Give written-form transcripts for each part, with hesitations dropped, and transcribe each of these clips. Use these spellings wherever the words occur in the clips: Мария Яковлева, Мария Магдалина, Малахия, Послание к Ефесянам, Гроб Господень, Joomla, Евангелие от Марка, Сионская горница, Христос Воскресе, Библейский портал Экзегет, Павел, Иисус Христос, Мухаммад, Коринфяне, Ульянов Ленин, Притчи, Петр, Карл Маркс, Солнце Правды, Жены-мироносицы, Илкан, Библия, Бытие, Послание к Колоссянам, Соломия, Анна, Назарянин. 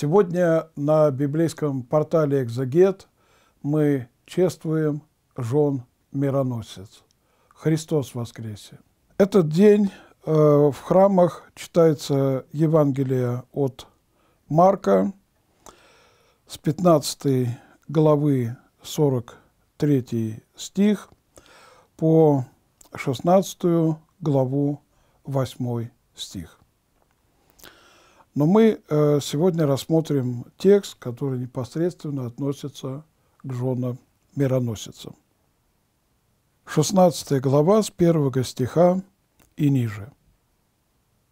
Сегодня на библейском портале «Экзегет» мы чествуем жен мироносец. Христос воскресе! Этот день в храмах читается Евангелие от Марка с 15 главы 43 стих по 16 главу 8 стих. Но мы сегодня рассмотрим текст, который непосредственно относится к женам мироносицам. 16 глава с 1 стиха и ниже.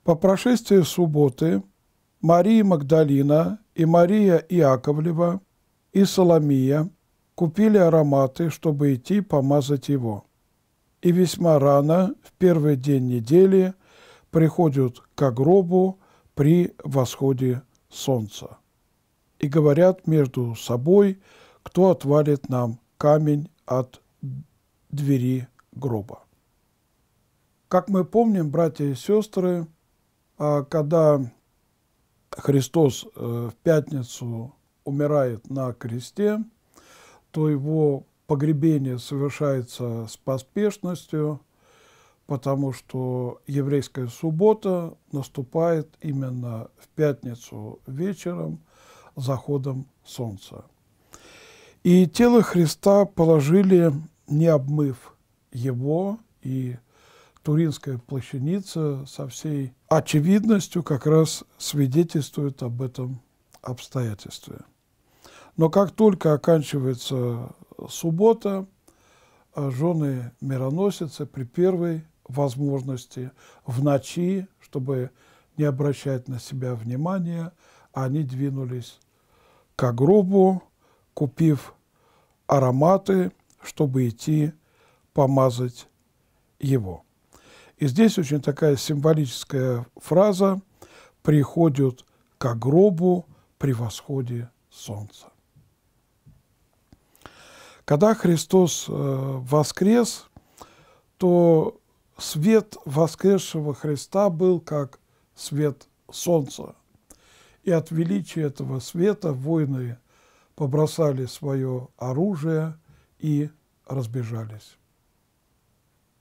«По прошествии субботы Мария Магдалина и Мария Яковлева и Соломия купили ароматы, чтобы идти помазать его. И весьма рано, в первый день недели, приходят ко гробу при восходе солнца и говорят между собой, кто отвалит нам камень от двери гроба». Как мы помним, братья и сестры, когда Христос в пятницу умирает на кресте, то его погребение совершается с поспешностью, потому что еврейская суббота наступает именно в пятницу вечером с заходом солнца. И тело Христа положили, не обмыв его, и Туринская плащаница со всей очевидностью как раз свидетельствует об этом обстоятельстве. Но как только оканчивается суббота, жены мироносицы при первой возможности в ночи, чтобы не обращать на себя внимания, они двинулись к гробу, купив ароматы, чтобы идти помазать его. И здесь очень такая символическая фраза: «приходят к гробу при восходе солнца». Когда Христос воскрес, то свет воскресшего Христа был как свет солнца. И от величия этого света воины побросали свое оружие и разбежались.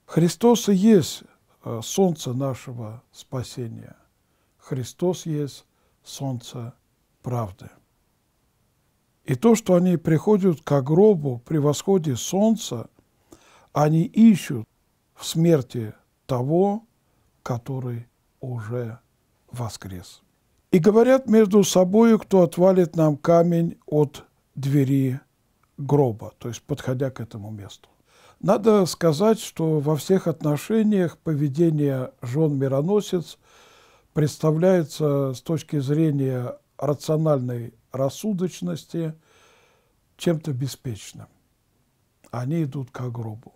Христос и есть солнце нашего спасения. Христос есть солнце правды. И то, что они приходят к гробу при восходе солнца, они ищут в смерти того, который уже воскрес. И говорят между собой, кто отвалит нам камень от двери гроба, то есть подходя к этому месту. Надо сказать, что во всех отношениях поведение жен мироносец представляется с точки зрения рациональной рассудочности чем-то беспечным. Они идут к гробу.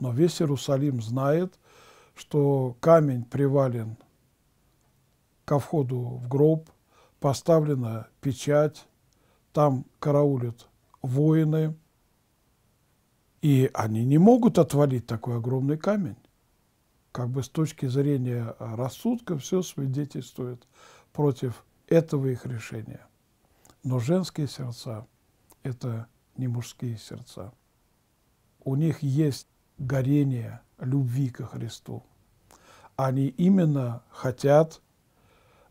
Но весь Иерусалим знает, что камень привален ко входу в гроб, поставлена печать, там караулят воины, и они не могут отвалить такой огромный камень. Как бы с точки зрения рассудка все свидетельствует против этого их решения. Но женские сердца – это не мужские сердца. У них есть горение любви ко Христу. Они именно хотят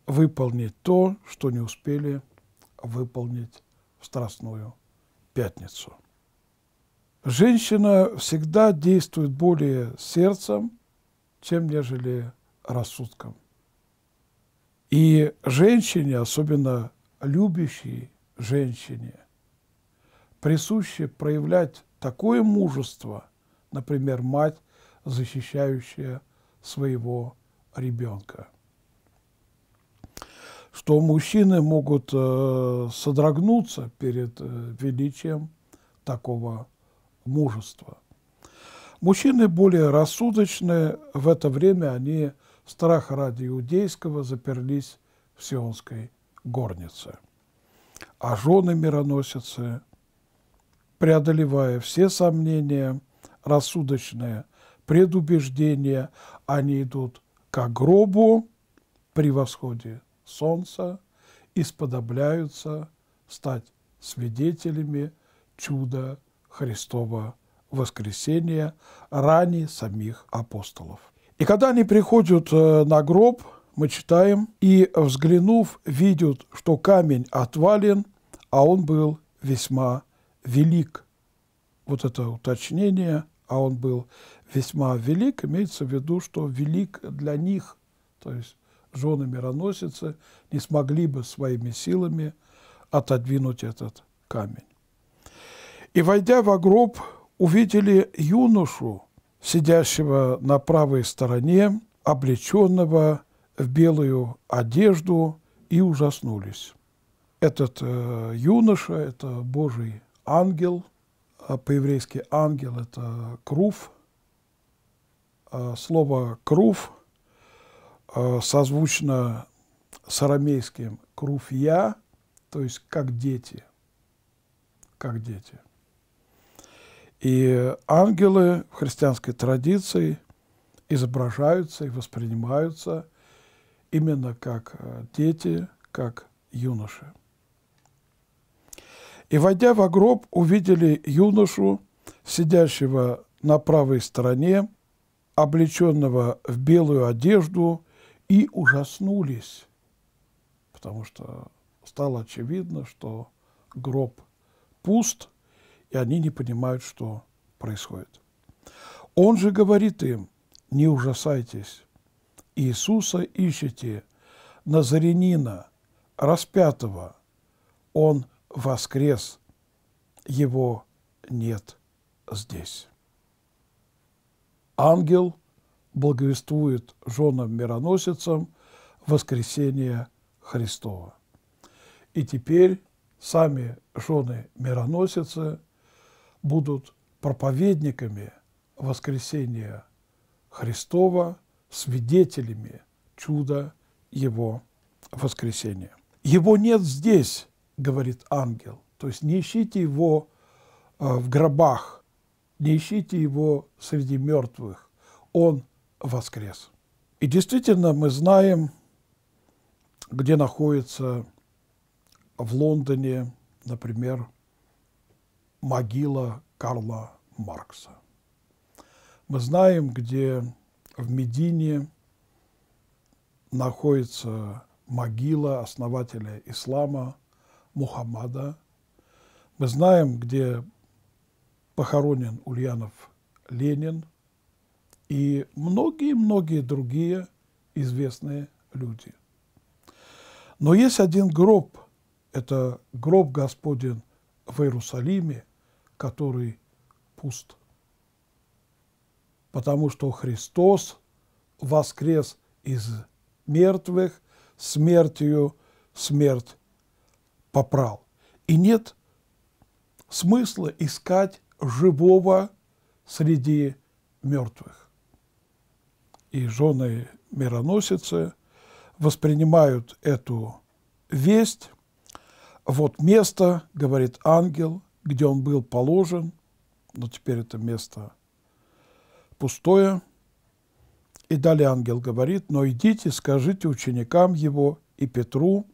выполнить то, что не успели выполнить в Страстную пятницу. Женщина всегда действует более сердцем, чем нежели рассудком. И женщине, особенно любящей женщине, присуще проявлять такое мужество, например, мать, защищающая своего ребенка, что мужчины могут содрогнуться перед величием такого мужества. Мужчины более рассудочные, в это время они страх ради иудейского заперлись в Сионской горнице. А жены мироносицы, преодолевая все сомнения, рассудочные предубеждения, они идут к гробу при восходе солнца исподобляются стать свидетелями чуда Христова воскресения, ранее самих апостолов. И когда они приходят на гроб, мы читаем, и, взглянув, видят, что камень отвален, а он был весьма велик. Вот это уточнение, а он был весьма велик, имеется в виду, что велик для них, то есть жены мироносицы не смогли бы своими силами отодвинуть этот камень. И, войдя во гроб, увидели юношу, сидящего на правой стороне, облеченного в белую одежду, и ужаснулись. Этот юноша – это Божий ангел, по-еврейски ангел – это крув. Слово «крув» созвучно с арамейским «круфья», то есть «как дети», как дети. И ангелы в христианской традиции изображаются и воспринимаются именно как дети, как юноши. И, войдя во гроб, увидели юношу, сидящего на правой стороне, облеченного в белую одежду, и ужаснулись, потому что стало очевидно, что гроб пуст, и они не понимают, что происходит. Он же говорит им: не ужасайтесь, Иисуса ищете, Назарянина, распятого. Он воскрес, его нет здесь. Ангел благовествует женам-мироносицам воскресение Христова. И теперь сами жены-мироносицы будут проповедниками воскресения Христова, свидетелями чуда Его воскресения. «Его нет здесь», – говорит ангел, то есть не ищите Его в гробах, не ищите Его среди мертвых, Он воскрес. И действительно мы знаем, где находится в Лондоне, например, могила Карла Маркса. Мы знаем, где в Медине находится могила основателя ислама Мухаммада. Мы знаем, где похоронен Ульянов Ленин и многие-многие другие известные люди. Но есть один гроб, это гроб Господень в Иерусалиме, который пуст. Потому что Христос воскрес из мертвых, смертью смерть попрал. И нет смысла искать живого среди мертвых. И жены-мироносицы воспринимают эту весть. Вот место, говорит ангел, где он был положен, но теперь это место пустое. И далее ангел говорит: но идите, скажите ученикам его и Петру,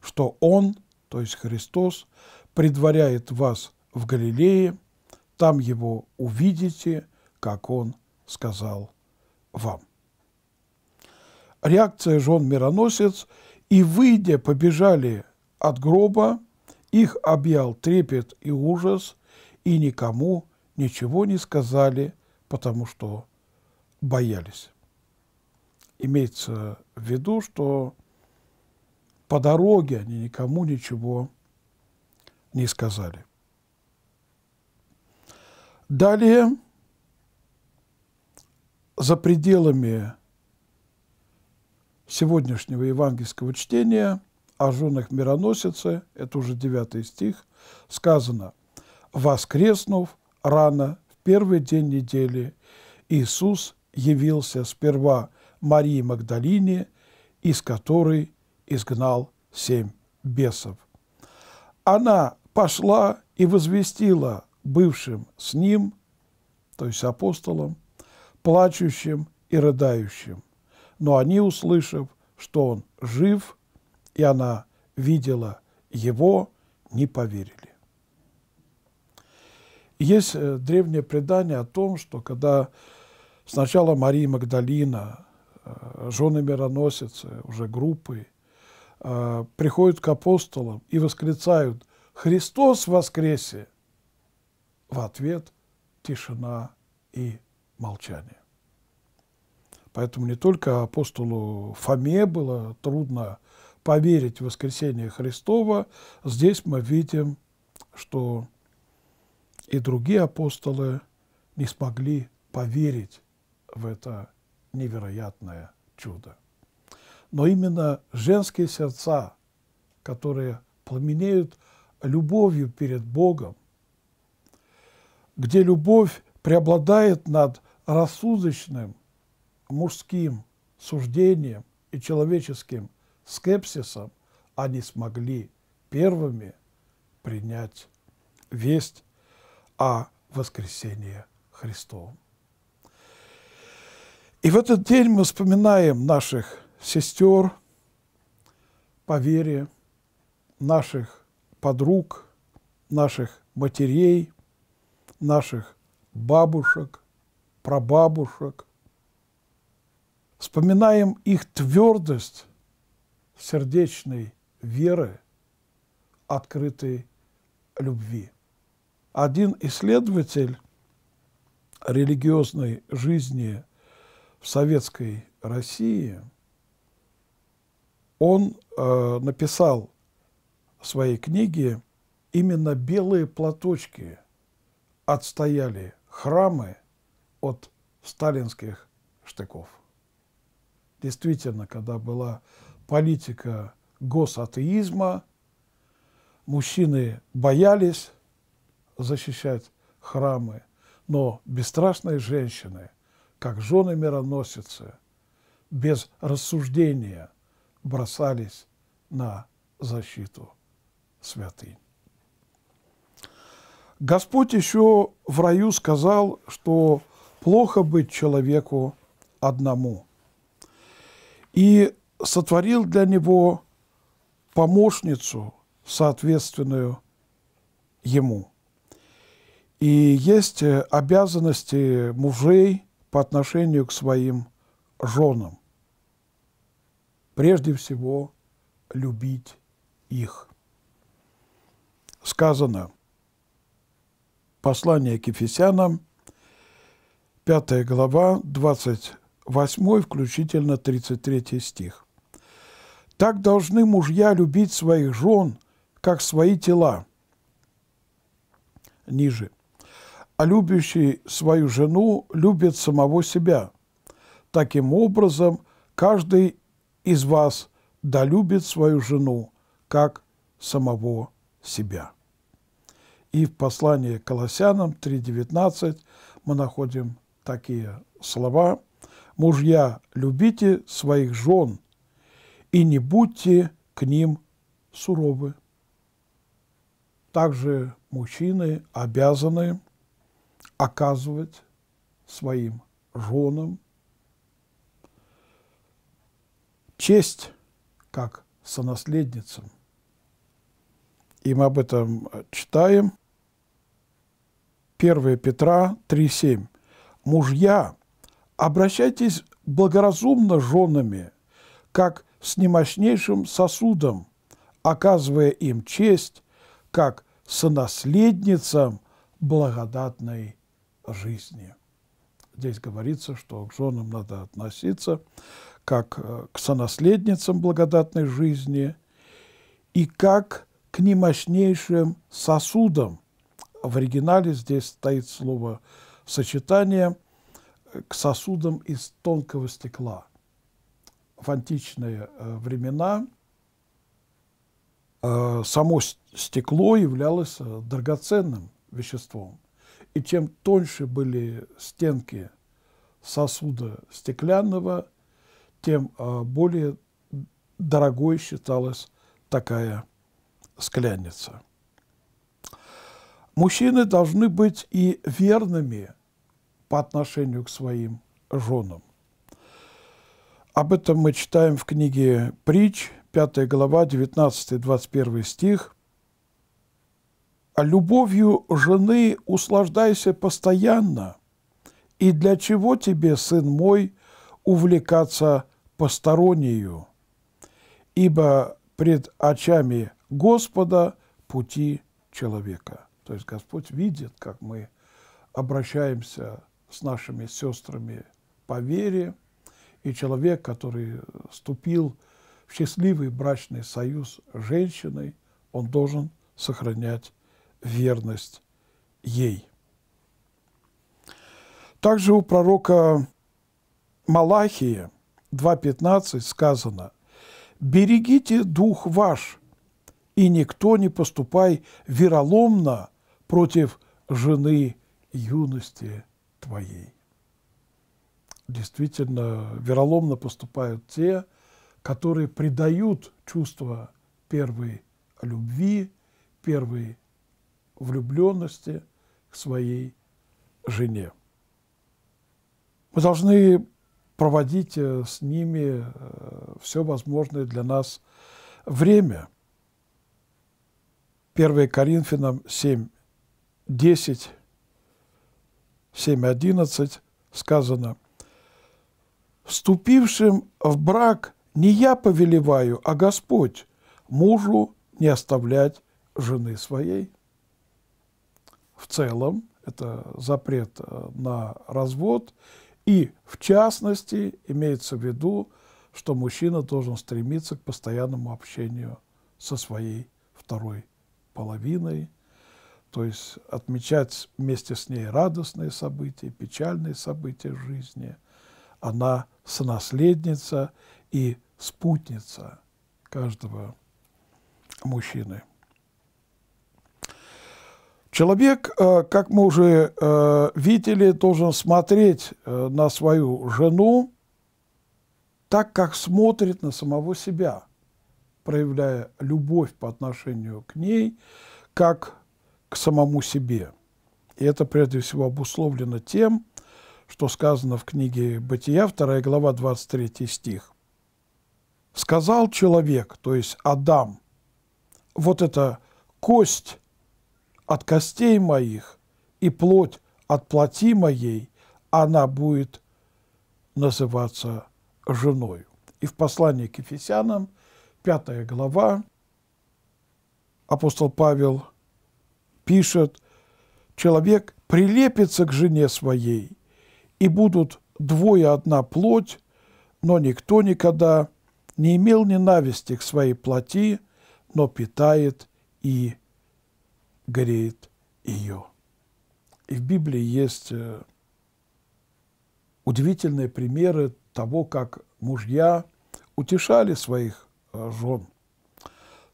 что он, то есть Христос, предваряет вас в Галилее, там его увидите, как он сказал вам. Реакция жен-мироносец: и выйдя, побежали от гроба, их объял трепет и ужас, и никому ничего не сказали, потому что боялись. Имеется в виду, что по дороге они никому ничего не сказали. Далее, за пределами сегодняшнего евангельского чтения о женах мироносице, это уже 9 стих, сказано: «Воскреснув рано, первый день недели, Иисус явился сперва Марии Магдалине, из которой изгнал 7 бесов. Она пошла и возвестила бывшим с ним, то есть апостолам, плачущим и рыдающим. Но они, услышав, что он жив, и она видела его, не поверили. Есть древнее предание о том, что когда сначала Мария Магдалина, жены мироносицы, уже группы, приходят к апостолам и восклицают: «Христос воскресе!», в ответ тишина и молчание. Поэтому не только апостолу Фоме было трудно поверить в воскресение Христова, здесь мы видим, что и другие апостолы не смогли поверить в это невероятное чудо. Но именно женские сердца, которые пламенеют любовью перед Богом, где любовь преобладает над рассудочным мужским суждением и человеческим скепсисом, они смогли первыми принять весть о воскресении Христовом. И в этот день мы вспоминаем наших сестер по вере, наших подруг, наших матерей, наших бабушек, прабабушек. Вспоминаем их твердость сердечной веры, открытой любви. Один исследователь религиозной жизни в советской России, он написал в своей книге: именно белые платочки отстояли храмы от сталинских штыков. Действительно, когда была политика госатеизма, мужчины боялись защищать храмы, но бесстрашные женщины, как жены мироносицы, без рассуждения бросались на защиту святынь. Господь еще в раю сказал, что плохо быть человеку одному, и сотворил для него помощницу, соответственную ему. И есть обязанности мужей по отношению к своим женам. Прежде всего, любить их. Сказано, Послание к Ефесянам, 5 глава, 28 включительно 33 стих. «Так должны мужья любить своих жен, как свои тела». Ниже. «А любящий свою жену любит самого себя. Таким образом, каждый из вас долюбит свою жену, как самого себя». И в послании к Колоссянам 3:19 мы находим такие слова: «Мужья, любите своих жен, и не будьте к ним суровы». Также мужчины обязаны оказывать своим женам честь, как сонаследницам. И мы об этом читаем. 1 Петра 3:7. «Мужья, обращайтесь благоразумно с женами, как с немощнейшим сосудом, оказывая им честь, как сонаследницам благодатной жизни». Здесь говорится, что к женам надо относиться как к сонаследницам благодатной жизни и как к немощнейшим сосудам. В оригинале здесь стоит слово сочетание «к сосудам из тонкого стекла». В античные времена само стекло являлось драгоценным веществом. И чем тоньше были стенки сосуда стеклянного, тем более дорогой считалась такая скляница. Мужчины должны быть и верными по отношению к своим женам. Об этом мы читаем в книге «Притч», 5 глава, 19-21 стих. «А любовью жены услаждайся постоянно, и для чего тебе, сын мой, увлекаться постороннею? Ибо пред очами Господа пути человека». То есть Господь видит, как мы обращаемся с нашими сестрами по вере, и человек, который вступил в счастливый брачный союз с женщиной, он должен сохранять верность ей. Также у пророка Малахии 2:15 сказано: «Берегите дух ваш, и никто не поступай вероломно против жены юности твоей». Действительно, вероломно поступают те, которые предают чувство первой любви, первой влюбленности к своей жене. Мы должны проводить с ними все возможное для нас время. 1 Коринфянам 7:10, 7:11 сказано: «Вступившим в брак не я повелеваю, а Господь, мужу не оставлять жены своей». В целом это запрет на развод, и в частности имеется в виду, что мужчина должен стремиться к постоянному общению со своей второй половиной, то есть отмечать вместе с ней радостные события, печальные события жизни. Она сонаследница и спутница каждого мужчины. Человек, как мы уже видели, должен смотреть на свою жену так, как смотрит на самого себя, проявляя любовь по отношению к ней, как к самому себе. И это прежде всего обусловлено тем, что сказано в книге Бытия, 2 глава, 23 стих. «Сказал человек», то есть Адам, «вот это кость от костей моих и плоть от плоти моей, она будет называться женой». И в послании к Ефесянам, 5 глава, апостол Павел пишет: «Человек прилепится к жене своей, и будут двое одна плоть, но никто никогда не имел ненависти к своей плоти, но питает и греет ее». И в Библии есть удивительные примеры того, как мужья утешали своих жен.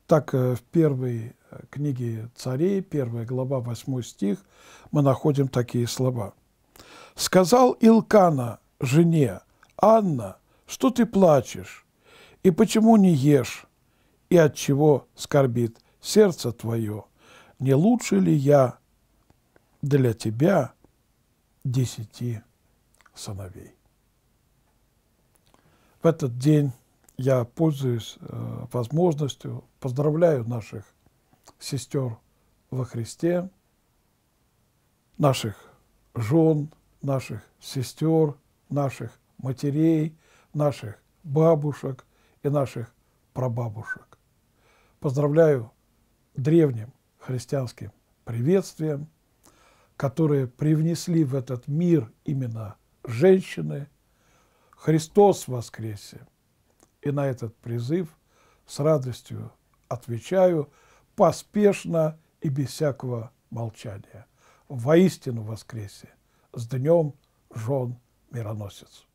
Так в первой книге Царей, 1 глава, 8 стих, мы находим такие слова: «Сказал Илкана жене: Анна, что ты плачешь? И почему не ешь? И от чего скорбит сердце твое? Не лучше ли я для тебя 10 сыновей? В этот день я пользуюсь возможностью, поздравляю наших сестер во Христе, наших жен, наших сестер, наших матерей, наших бабушек и наших прабабушек. Поздравляю древним христианским приветствием, которые привнесли в этот мир именно женщины. Христос воскресе! И на этот призыв с радостью отвечаю поспешно и без всякого молчания: воистину воскресе! С днем жен мироносец!